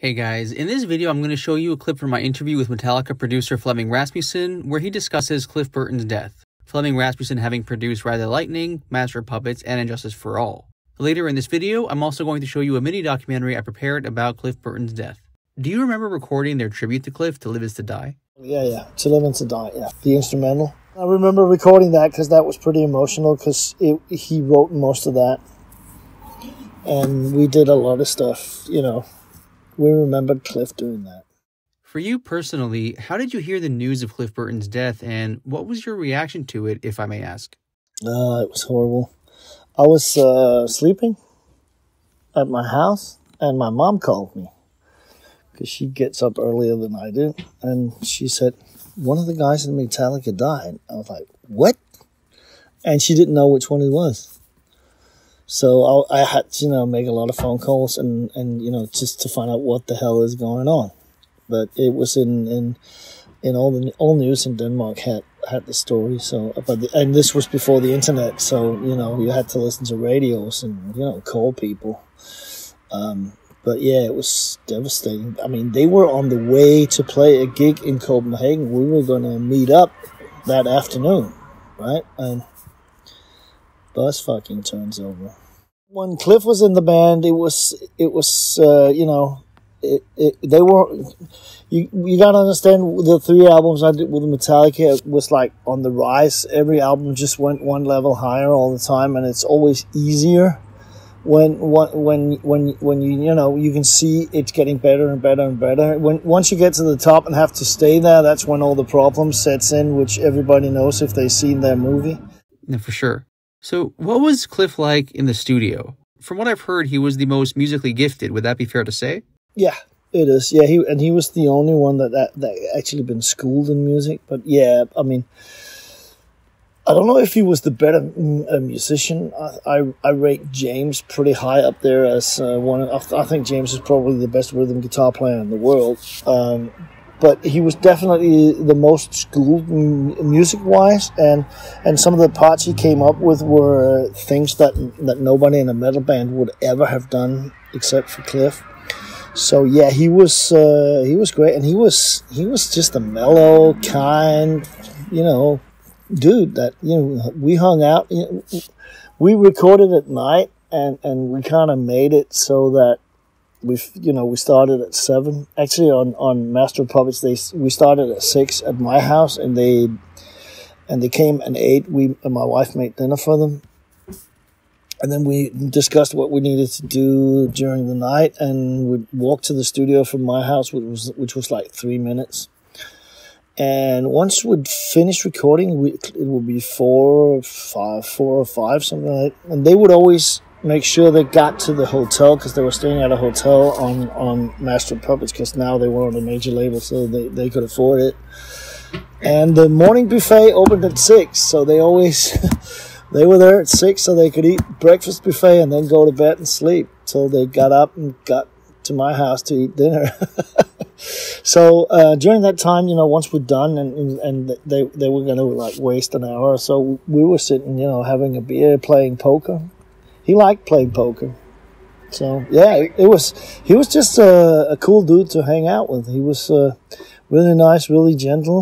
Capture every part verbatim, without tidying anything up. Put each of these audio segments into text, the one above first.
Hey guys, in this video I'm going to show you a clip from my interview with Metallica producer Flemming Rasmussen where he discusses Cliff Burton's death, Flemming Rasmussen having produced Ride the Lightning, Master of Puppets, and And Justice for All. Later in this video, I'm also going to show you a mini documentary I prepared about Cliff Burton's death. Do you remember recording their tribute to Cliff, To Live Is To Die? Yeah, yeah, To Live Is To Die, yeah, the instrumental. I remember recording that because that was pretty emotional because he wrote most of that. And we did a lot of stuff, you know. We remembered Cliff doing that. For you personally, how did you hear the news of Cliff Burton's death, and what was your reaction to it, if I may ask? Uh, it was horrible. I was uh, sleeping at my house, and my mom called me, because she gets up earlier than I do, and she said, one of the guys in Metallica died. I was like, what? And she didn't know which one it was. So I, I had to, you know, make a lot of phone calls and, and, you know, just to find out what the hell is going on. But it was in, in, in all the all news in Denmark had, had the story. So, but the, and this was before the internet. So, you know, you had to listen to radios and, you know, call people. Um, but yeah, it was devastating. I mean, they were on the way to play a gig in Copenhagen. We were going to meet up that afternoon, right? And bus fucking turns over. When Cliff was in the band, it was it was uh, you know, it, it they were you you gotta understand the three albums I did with Metallica was like on the rise. Every album just went one level higher all the time, and it's always easier when when when when you you know you can see it's getting better and better and better. When once you get to the top and have to stay there, that's when all the problems sets in, which everybody knows if they've seen their movie. Yeah, for sure. So what was Cliff like in the studio? From what I've heard, he was the most musically gifted. Would that be fair to say? Yeah, it is. Yeah, he and he was the only one that, that, that actually been schooled in music. But yeah, I mean, I don't know if he was the better uh, musician. I, I I rate James pretty high up there as uh, one. Of, I think James is probably the best rhythm guitar player in the world. Um, But he was definitely the most schooled music-wise, and and some of the parts he came up with were things that that nobody in a metal band would ever have done except for Cliff. So yeah, he was uh, he was great, and he was he was just a mellow, kind, you know, dude that you know we hung out. You know, we recorded at night, and and we kind of made it so that. We, you know, we started at seven. Actually, on, on Master of Puppets, they we started at six at my house, and they and they came at eight. We and my wife made dinner for them, and then we discussed what we needed to do during the night, and we walked to the studio from my house, which was which was like three minutes. And once we'd finished recording, we, it would be four, five, four or five, something like that, and they would always. Make sure they got to the hotel because they were staying at a hotel on, on Master of Puppets because now they were on a major label, so they, they could afford it. And the morning buffet opened at six, so they always they were there at six so they could eat breakfast buffet and then go to bed and sleep till they got up and got to my house to eat dinner. So uh, during that time, you know, once we're done and and they they were gonna like waste an hour or so, we were sitting, you know, having a beer, playing poker. He liked playing poker, so yeah, it was. He was just a, a cool dude to hang out with. He was uh, really nice, really gentle.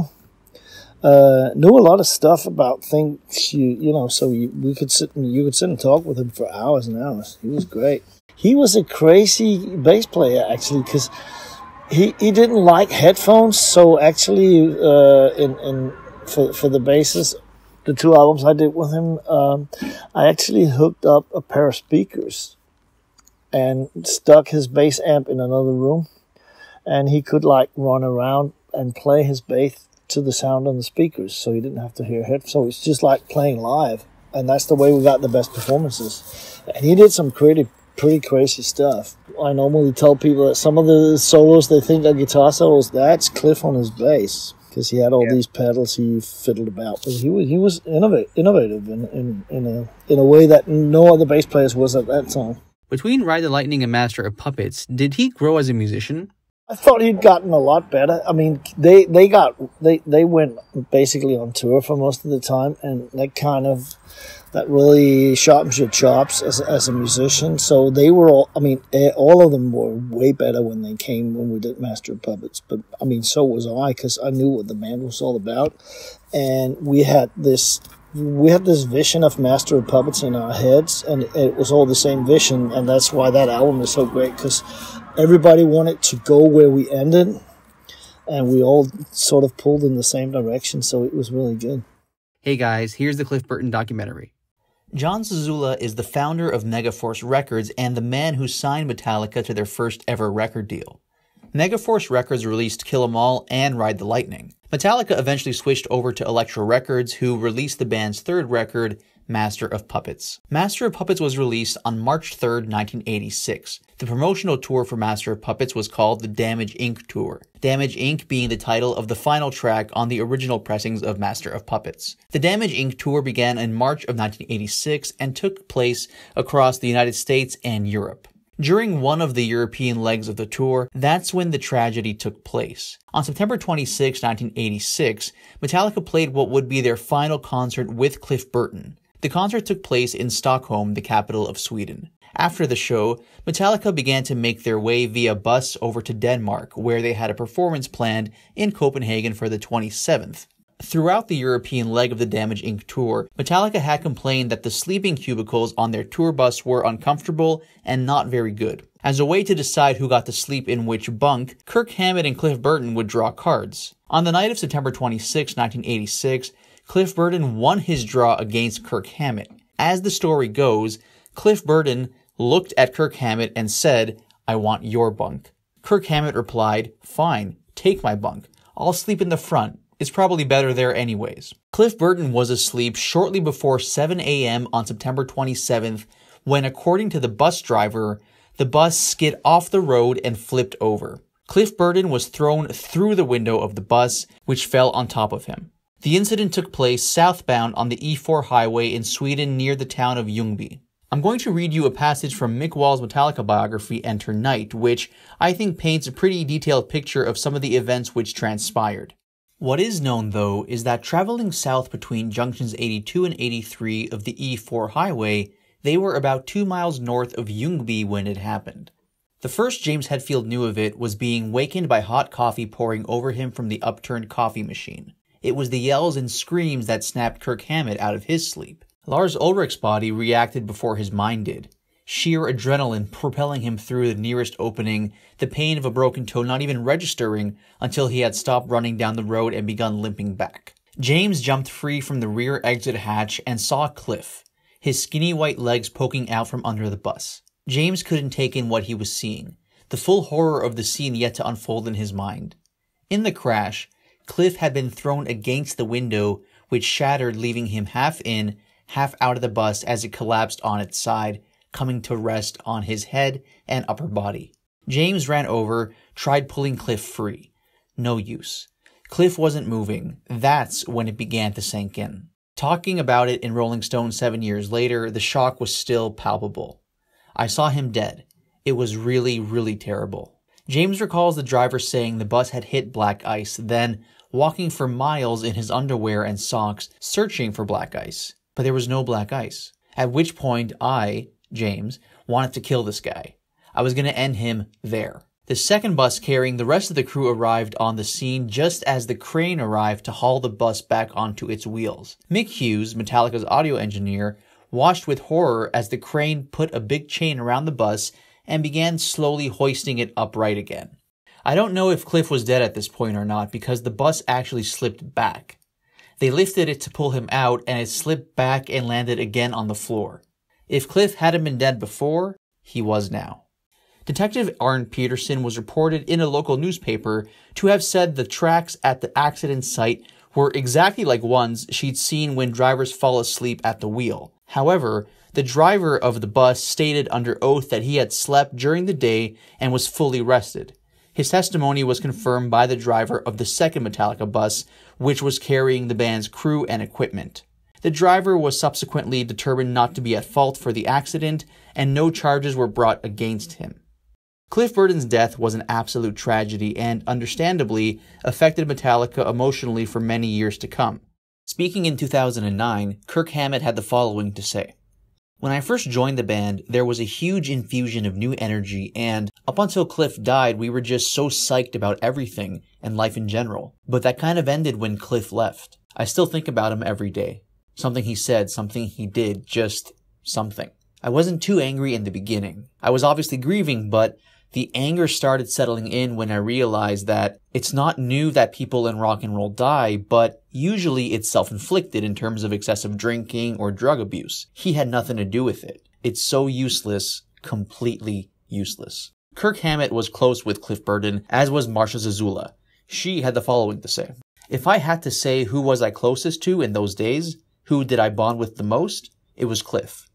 Uh, knew a lot of stuff about things, you you know. So you, we could sit, and, you could sit and talk with him for hours and hours. He was great. He was a crazy bass player actually, because he he didn't like headphones. So actually, uh, in in for for the basses. The two albums I did with him, um, I actually hooked up a pair of speakers and stuck his bass amp in another room. And he could like run around and play his bass to the sound on the speakers. So he didn't have to hear it. So it's just like playing live. And that's the way we got the best performances. And he did some pretty, pretty crazy stuff. I normally tell people that some of the solos they think are guitar solos, that's Cliff on his bass. Because he had all yeah. these pedals he fiddled about. He was he was innov innovative in, in, in, a, in a way that no other bass players was at that time. Between Ride the Lightning and Master of Puppets, did he grow as a musician? I thought he'd gotten a lot better. I mean, they, they got they, they went basically on tour for most of the time, and that kind of that really sharpens your chops as as a musician. So they were all. I mean, all of them were way better when they came when we did Master of Puppets. But I mean, so was I, because I knew what the band was all about, and we had this. We had this vision of Master of Puppets in our heads, and it was all the same vision, and that's why that album is so great, because everybody wanted to go where we ended, and we all sort of pulled in the same direction, so it was really good. Hey guys, here's the Cliff Burton documentary. John Zazula is the founder of Megaforce Records and the man who signed Metallica to their first ever record deal. Megaforce Records released Kill Em All and Ride the Lightning. Metallica eventually switched over to Elektra Records, who released the band's third record, Master of Puppets. Master of Puppets was released on March third, nineteen eighty-six. The promotional tour for Master of Puppets was called the Damage Incorporated Tour, Damage Incorporated being the title of the final track on the original pressings of Master of Puppets. The Damage Incorporated Tour began in March of nineteen eighty-six and took place across the United States and Europe. During one of the European legs of the tour, that's when the tragedy took place. On September twenty-sixth, nineteen eighty-six, Metallica played what would be their final concert with Cliff Burton. The concert took place in Stockholm, the capital of Sweden. After the show, Metallica began to make their way via bus over to Denmark, where they had a performance planned in Copenhagen for the twenty-seventh. Throughout the European leg of the Damage Incorporated tour, Metallica had complained that the sleeping cubicles on their tour bus were uncomfortable and not very good. As a way to decide who got to sleep in which bunk, Kirk Hammett and Cliff Burton would draw cards. On the night of September twenty-sixth, nineteen eighty-six, Cliff Burton won his draw against Kirk Hammett. As the story goes, Cliff Burton looked at Kirk Hammett and said, "I want your bunk." Kirk Hammett replied, "Fine, take my bunk. I'll sleep in the front. It's probably better there anyways." Cliff Burton was asleep shortly before seven a m on September twenty-seventh when, according to the bus driver, the bus skid off the road and flipped over. Cliff Burton was thrown through the window of the bus, which fell on top of him. The incident took place southbound on the E four highway in Sweden near the town of Ljungby. I'm going to read you a passage from Mick Wall's Metallica biography, Enter Night, which I think paints a pretty detailed picture of some of the events which transpired. What is known, though, is that traveling south between junctions eighty-two and eighty-three of the E four highway, they were about two miles north of Ljungby when it happened. The first James Hetfield knew of it was being wakened by hot coffee pouring over him from the upturned coffee machine. It was the yells and screams that snapped Kirk Hammett out of his sleep. Lars Ulrich's body reacted before his mind did. Sheer adrenaline propelling him through the nearest opening, the pain of a broken toe not even registering until he had stopped running down the road and begun limping back. James jumped free from the rear exit hatch and saw Cliff, his skinny white legs poking out from under the bus. James couldn't take in what he was seeing, the full horror of the scene yet to unfold in his mind. In the crash, Cliff had been thrown against the window, which shattered, leaving him half in, half out of the bus as it collapsed on its side, coming to rest on his head and upper body. James ran over, tried pulling Cliff free. No use. Cliff wasn't moving. That's when it began to sink in. Talking about it in Rolling Stone seven years later, the shock was still palpable. "I saw him dead. It was really, really terrible." James recalls the driver saying the bus had hit black ice, then walking for miles in his underwear and socks, searching for black ice. But there was no black ice. "At which point I, James, wanted to kill this guy. I was going to end him there." The second bus carrying the rest of the crew arrived on the scene just as the crane arrived to haul the bus back onto its wheels. Mick Hughes, Metallica's audio engineer, watched with horror as the crane put a big chain around the bus and began slowly hoisting it upright again. I don't know if Cliff was dead at this point or not, because the bus actually slipped back. They lifted it to pull him out, and it slipped back and landed again on the floor. If Cliff hadn't been dead before, he was now. Detective Arne Peterson was reported in a local newspaper to have said the tracks at the accident site were exactly like ones she'd seen when drivers fall asleep at the wheel. However, the driver of the bus stated under oath that he had slept during the day and was fully rested. His testimony was confirmed by the driver of the second Metallica bus, which was carrying the band's crew and equipment. The driver was subsequently determined not to be at fault for the accident, and no charges were brought against him. Cliff Burton's death was an absolute tragedy and, understandably, affected Metallica emotionally for many years to come. Speaking in two thousand nine, Kirk Hammett had the following to say. When I first joined the band, there was a huge infusion of new energy, and up until Cliff died, we were just so psyched about everything and life in general. But that kind of ended when Cliff left. I still think about him every day. Something he said, something he did, just something. I wasn't too angry in the beginning. I was obviously grieving, but the anger started settling in when I realized that it's not new that people in rock and roll die, but usually it's self-inflicted in terms of excessive drinking or drug abuse. He had nothing to do with it. It's so useless, completely useless. Kirk Hammett was close with Cliff Burton, as was Marcia Zazula. She had the following to say. If I had to say who was I closest to in those days, who did I bond with the most, it was Cliff.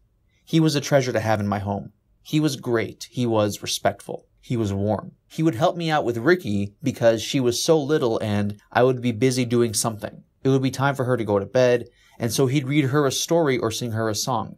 He was a treasure to have in my home. He was great. He was respectful. He was warm. He would help me out with Ricky because she was so little and I would be busy doing something. It would be time for her to go to bed, and so he'd read her a story or sing her a song.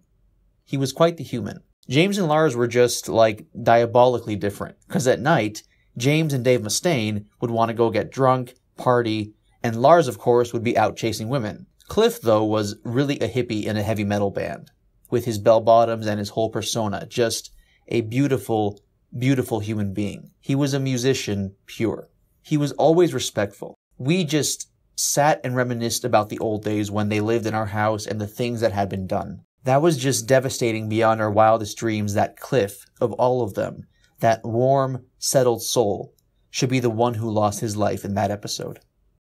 He was quite the human. James and Lars were just, like, diabolically different, because at night, James and Dave Mustaine would want to go get drunk, party, and Lars, of course, would be out chasing women. Cliff, though, was really a hippie in a heavy metal band, with his bell-bottoms and his whole persona, just a beautiful, beautiful human being. He was a musician, pure. He was always respectful. We just sat and reminisced about the old days when they lived in our house and the things that had been done. That was just devastating beyond our wildest dreams that Cliff, of all of them, that warm, settled soul, should be the one who lost his life in that episode.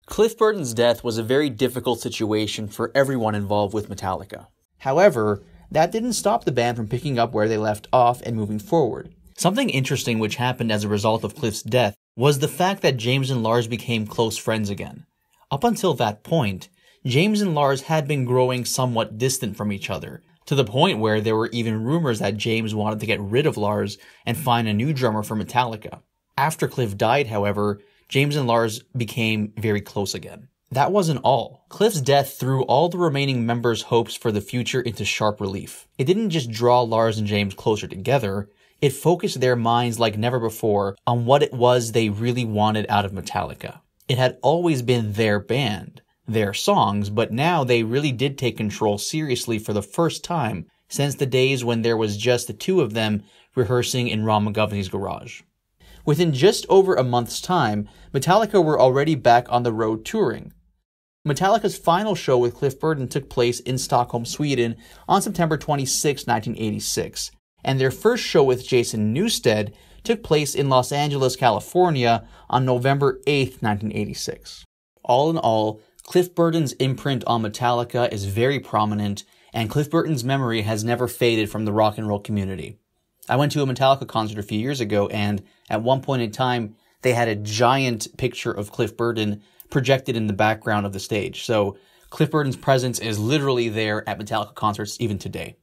Cliff Burton's death was a very difficult situation for everyone involved with Metallica. However, that didn't stop the band from picking up where they left off and moving forward. Something interesting which happened as a result of Cliff's death was the fact that James and Lars became close friends again. Up until that point, James and Lars had been growing somewhat distant from each other, to the point where there were even rumors that James wanted to get rid of Lars and find a new drummer for Metallica. After Cliff died, however, James and Lars became very close again. That wasn't all. Cliff's death threw all the remaining members' hopes for the future into sharp relief. It didn't just draw Lars and James closer together, it focused their minds like never before on what it was they really wanted out of Metallica. It had always been their band, their songs, but now they really did take control seriously for the first time since the days when there was just the two of them rehearsing in Ron McGovney's garage. Within just over a month's time, Metallica were already back on the road touring. Metallica's final show with Cliff Burton took place in Stockholm, Sweden on September twenty-sixth, nineteen eighty-six, and their first show with Jason Newsted took place in Los Angeles, California on November eighth, nineteen eighty-six. All in all, Cliff Burton's imprint on Metallica is very prominent, and Cliff Burton's memory has never faded from the rock and roll community. I went to a Metallica concert a few years ago, and at one point in time, they had a giant picture of Cliff Burton projected in the background of the stage. So Cliff Burton's presence is literally there at Metallica concerts even today.